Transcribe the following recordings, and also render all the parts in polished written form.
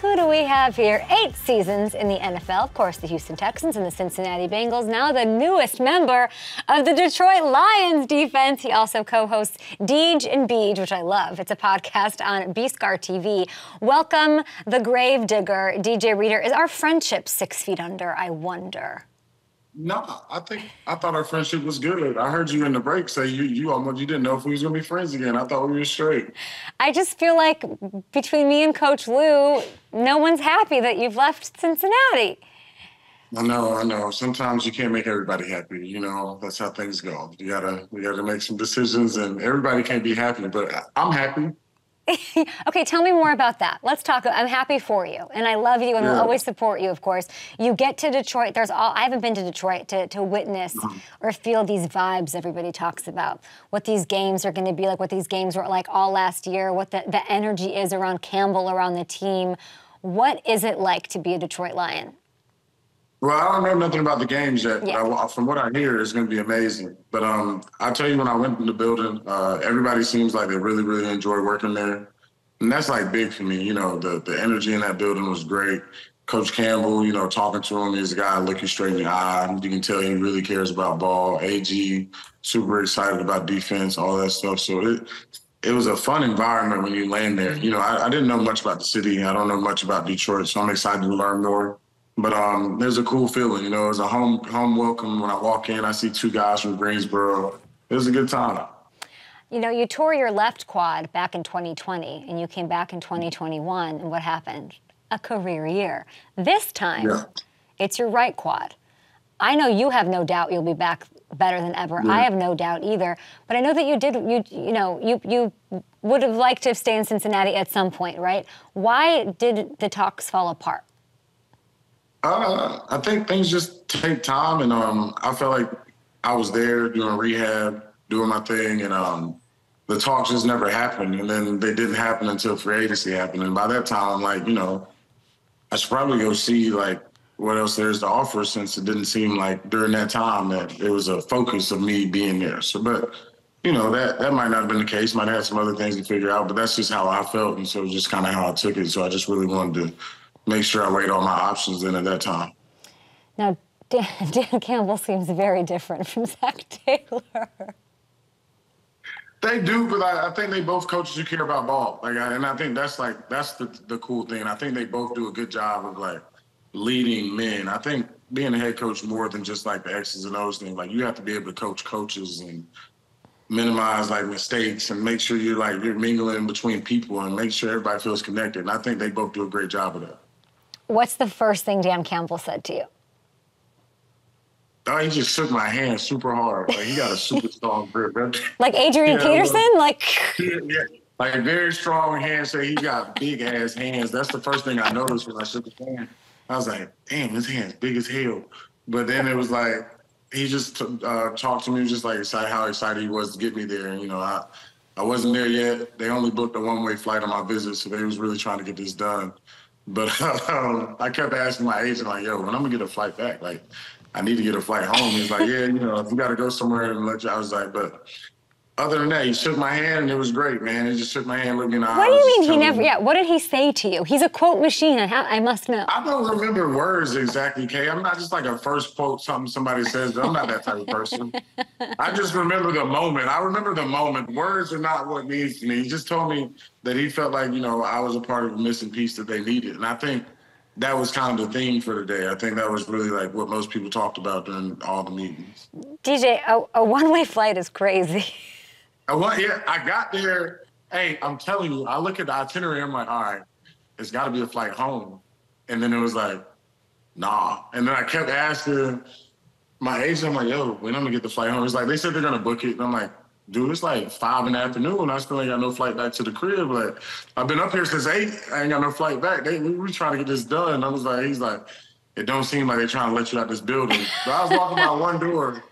Who do we have here? 8 seasons in the NFL. Of course, the Houston Texans and the Cincinnati Bengals. Now the newest member of the Detroit Lions defense. He also co-hosts Deej and Beejs, which I love. It's a podcast on B-Scar TV. Welcome, the Grave Digger, DJ Reader. Is our friendship 6 feet under, I wonder? No, I thought our friendship was good. I heard you in the break say you didn't know if we was gonna be friends again. I thought we were straight. I just feel like between me and Coach Lou, no one's happy that you've left Cincinnati. I know. Sometimes you can't make everybody happy. You know, that's how things go. We gotta make some decisions, and everybody can't be happy. But I'm happy. Okay, tell me more about that. Let's talk. I'm happy for you, and I love you, and will always support you, of course. You get to Detroit. I haven't been to Detroit to witness or feel these vibes everybody talks about, what these games are going to be like, what these games were like all last year, what the energy is around Campbell, around the team. What is it like to be a Detroit Lion? Well, I don't know nothing about the games yet. Yeah. From what I hear, it's going to be amazing. But I tell you, when I went in the building, everybody seems like they really, really enjoy working there. And that's, like, big for me. You know, the energy in that building was great. Coach Campbell, you know, talking to him, he's a guy looking straight in the eye. You can tell he really cares about ball. AG, super excited about defense, all that stuff. So it was a fun environment when you land there. You know, I didn't know much about the city. I don't know much about Detroit, so I'm excited to learn more. But there's a cool feeling, you know. It was a home welcome. When I walk in, I see two guys from Greensboro. It was a good time. You know, you tore your left quad back in 2020, and you came back in 2021, and what happened? A career year. This time, it's your right quad. I know you have no doubt you'll be back better than ever. I have no doubt either. But I know that you did. You know, you would have liked to stay in Cincinnati at some point, right? Why did the talks fall apart? I think things just take time, and I felt like I was there doing rehab, doing my thing, and the talks just never happened. And then they didn't happen until free agency happened. And by that time, I'm like, you know, I should probably go see, like, what else there is to offer, since it didn't seem like during that time that it was a focus of me being there. So, but, you know, that might not have been the case. Might have had some other things to figure out, but that's just how I felt, and so it was just kind of how I took it. So I just really wanted to make sure I weighed all my options in at that time. Now, Dan Campbell seems very different from Zach Taylor. They do, but I think they both coaches who care about ball. And I think that's, like, that's the cool thing. I think they both do a good job of, like, leading men. I think being a head coach more than just, like, the X's and O's thing. Like, you have to be able to coach coaches and minimize, like, mistakes and make sure you're, like, you're mingling between people and make sure everybody feels connected. And I think they both do a great job of that. What's the first thing Dan Campbell said to you? Oh, he just shook my hand super hard. Like, he got a super strong grip. Like Adrian Peterson? Like, yeah. Like a very strong hand. So he got big-ass hands. That's the first thing I noticed when I shook his hand. I was like, damn, his hand's big as hell. But then it was like, he just talked to me, just like how excited he was to get me there. And, you know, I wasn't there yet. They only booked a one-way flight on my visit, so they was really trying to get this done. But I kept asking my agent, like, yo, when I'm going to get a flight back? Like, I need to get a flight home. He's like, yeah, you know, if you got to go somewhere and let you. I was like, but other than that, he shook my hand, and it was great, man. He just shook my hand, looked in the eyes. What do you mean he never, what did he say to you? He's a quote machine, and I must know. I don't remember words exactly, Kay. I'm not just like a first quote, something somebody says. I'm not that type of person. I just remember the moment. I remember the moment. Words are not what means to me. He just told me that he felt like, you know, I was a part of a missing piece that they needed. And I think that was kind of the theme for today. I think that was really like what most people talked about during all the meetings. DJ, a one-way flight is crazy. I got there. Hey, I'm telling you, I look at the itinerary. I'm like, all right, it's got to be a flight home. And then it was like, nah. And then I kept asking my agent, I'm like, yo, when I'm going to get the flight home? It's like, they said they're going to book it. And I'm like, dude, it's like 5 in the afternoon. I still ain't got no flight back to the crib. Like, I've been up here since 8. I ain't got no flight back. We were trying to get this done. I was like, he's like, it don't seem like they're trying to let you out this building. But I was walking by one door.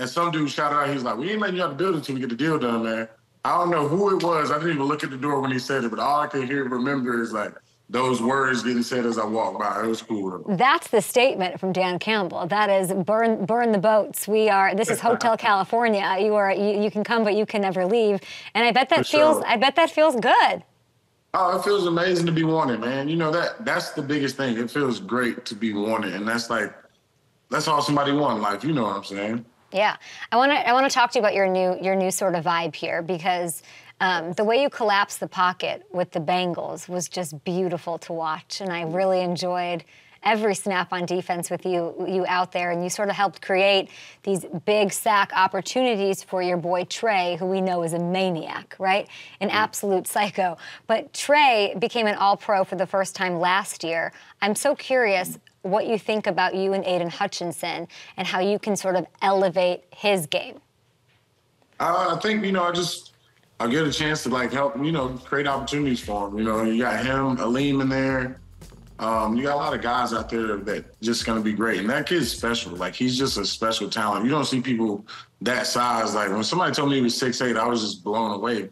And some dude shouted out, he was like, we ain't letting you out the building until we get the deal done, man. I don't know who it was. I didn't even look at the door when he said it, but all I can hear and remember is, like, those words getting said as I walked by. It was cool. That's the statement from Dan Campbell. That is, burn the boats. This is Hotel California. You can come, but you can never leave. And I bet that feels good. Oh, it feels amazing to be wanted, man. You know, that's the biggest thing. It feels great to be wanted, and that's all somebody wants in life. You know what I'm saying? Yeah. I want to talk to you about your new sort of vibe here, because the way you collapsed the pocket with the Bengals was just beautiful to watch, and I really enjoyed every snap on defense with you out there, and you sort of helped create these big sack opportunities for your boy Trey, who we know is a maniac, right? An absolute psycho. But Trey became an All-Pro for the first time last year. I'm so curious what you think about you and Aiden Hutchinson and how you can sort of elevate his game. I think, you know, I get a chance to, like, help, you know, create opportunities for him. You know, you got him, Aleem in there. You got a lot of guys out there that just going to be great. And that kid's special. Like, he's just a special talent. You don't see people that size. Like, when somebody told me he was 6'8", I was just blown away.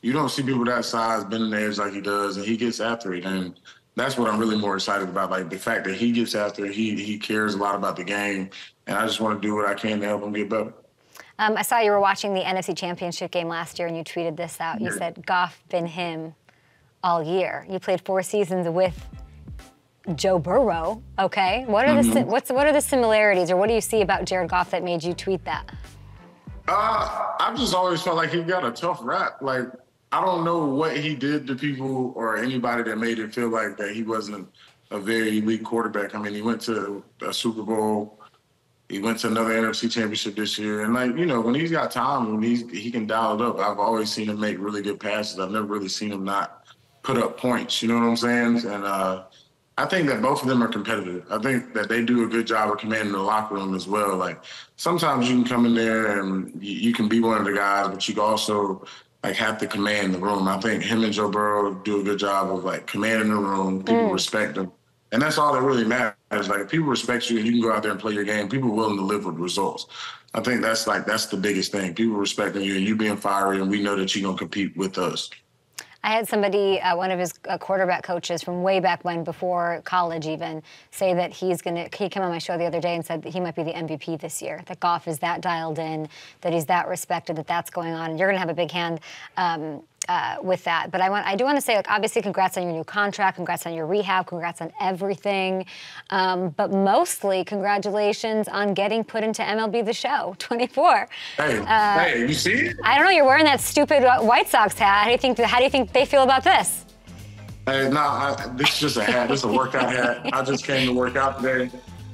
You don't see people that size bending their ears like he does, and he gets after it. And that's what I'm really more excited about, like, the fact that he gets after it. He cares a lot about the game, and I just want to do what I can to help him get better. I saw you were watching the NFC Championship game last year, and you tweeted this out. You said, Goff been him all year. You played 4 seasons with Joe Burrow, okay? What are the what are the similarities, or what do you see about Jared Goff that made you tweet that? I've just always felt like he got a tough rap. Like, I don't know what he did to people or anybody that made it feel like that he wasn't a very elite quarterback. I mean, he went to a Super Bowl. He went to another NFC Championship this year. And, like, you know, when he's got time, when he can dial it up, I've always seen him make really good passes. I've never really seen him not put up points, you know what I'm saying? And I think that both of them are competitive. I think that they do a good job of commanding the locker room as well. Like, sometimes you can come in there and you can be one of the guys, but you can also, like, have to command the room. I think him and Joe Burrow do a good job of, like, commanding the room. People respect them. And that's all that really matters. Like, if people respect you and you can go out there and play your game, people are willing to live with results. I think that's, like, that's the biggest thing. People respecting you and you being fiery, and we know that you're going to compete with us. I had somebody, one of his quarterback coaches from way back when, before college even, say that he came on my show the other day and said that he might be the MVP this year, that Goff is that dialed in, that he's that respected, that that's going on. And you're going to have a big hand with that. But I do want to say, like, obviously, congrats on your new contract, congrats on your rehab, congrats on everything. But mostly, congratulations on getting put into MLB the Show 24. Hey, you see? I don't know. You're wearing that stupid White Sox hat. How do you think they feel about this? Hey, no, this is just a hat. This is a workout hat. I just came to work out today.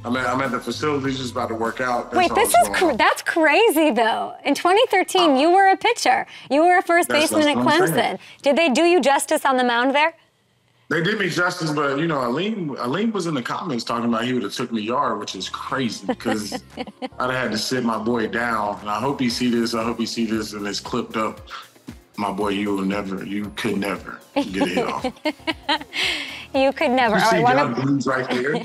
I'm at the facility, just about to work out. That's crazy, though. In 2013, you were a pitcher. You were a first baseman at Clemson. Did they do you justice on the mound there? They did me justice, but, you know, Aleem was in the comments talking about he would have took me yard, which is crazy, because I'd have had to sit my boy down. And I hope he see this. I hope he see this, and it's clipped up. My boy, you could never get it off. You could never. You see John Blues right there.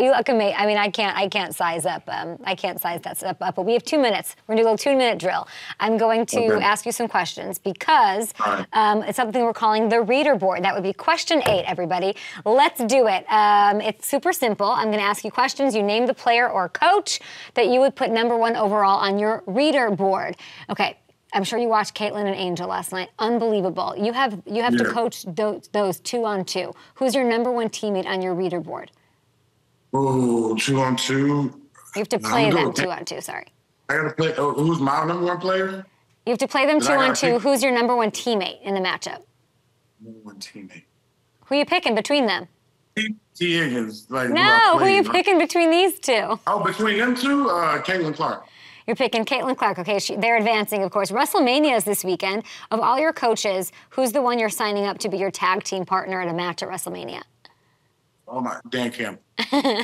you look amazing. I mean, I can't size up. I can't size that stuff up. But we have 2 minutes. We're gonna do a little 2-minute drill. I'm going to ask you some questions, because it's something we're calling the reader board. That would be question 8, everybody. Let's do it. It's super simple. I'm gonna ask you questions. You name the player or coach that you would put #1 overall on your reader board. Okay. I'm sure you watched Caitlin and Angel last night. Unbelievable. You have to coach those 2-on-2. Who's your #1 teammate on your reader board? Oh, 2-on-2. You have to play them 2-on-2, sorry. I got to play, who's my #1 player? You have to play them 2-on-2. Who's your #1 teammate in the matchup? #1 teammate. Who are you picking between them? T. Higgins. Like, no, who are you picking between these two? Oh, between them two? Caitlin Clark. You're picking Caitlin Clark, okay? They're advancing, of course. WrestleMania is this weekend. Of all your coaches, who's the one you're signing up to be your tag team partner at a match at WrestleMania? Oh my, Dan Campbell.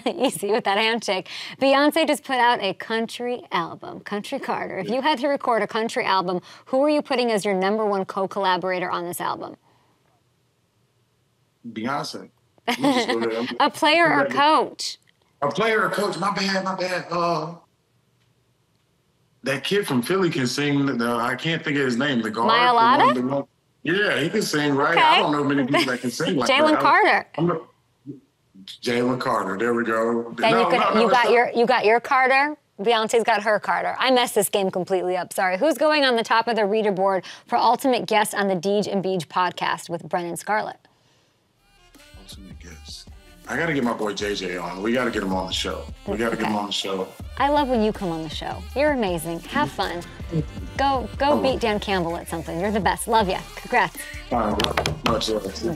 Easy with that handshake. Beyonce just put out a country album, Country Carter. If you had to record a country album, who are you putting as your #1 co-collaborator on this album? Beyonce. A player or coach? A player or coach, my bad. That kid from Philly can sing. I can't think of his name. The guard. Yeah, he can sing, right? Okay. I don't know many people that can sing like Jalen Carter. Jalen Carter. There we go. Then you got your Carter. Beyonce's got her Carter. I messed this game completely up, sorry. Who's going on the top of the reader board for ultimate guest on the Deej and Beejs podcast with Brennan Scarlett? Ultimate guest. I gotta get my boy J.J on. We gotta get him on the show. We gotta get him on the show. I love when you come on the show. You're amazing. Have fun. Go beat Dan Campbell at something. You're the best. Love ya. Congrats. All right, much love.